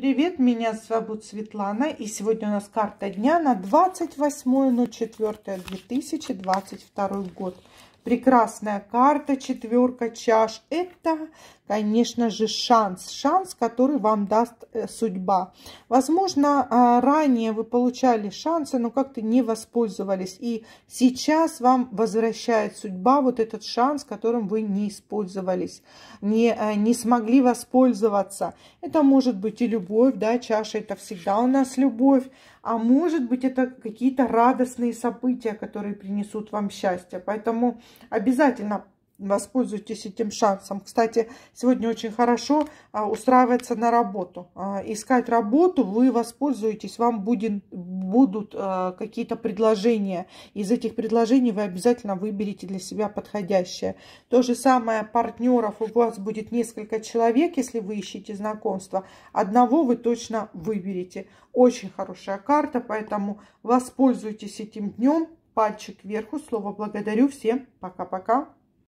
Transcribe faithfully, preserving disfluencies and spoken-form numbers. Привет, меня зовут Светлана, и сегодня у нас карта дня на двадцать восьмое ноль четвёртое две тысячи двадцать второй год. Прекрасная карта, четверка чаш. Это, конечно же, шанс. Шанс, который вам даст судьба. Возможно, ранее вы получали шансы, но как-то не воспользовались. И сейчас вам возвращает судьба вот этот шанс, которым вы не использовались, не, не смогли воспользоваться. Это может быть и любовь, да, чаша, это всегда у нас любовь. А может быть, это какие-то радостные события, которые принесут вам счастье. Поэтому обязательно воспользуйтесь этим шансом. Кстати, сегодня очень хорошо устраиваться на работу. Искать работу вы воспользуетесь, вам будет, будут какие-то предложения. Из этих предложений вы обязательно выберете для себя подходящее. То же самое партнеров. У вас будет несколько человек, если вы ищете знакомства. Одного вы точно выберете. Очень хорошая карта, поэтому воспользуйтесь этим днем. Пальчик вверху, слово благодарю. Всем пока-пока.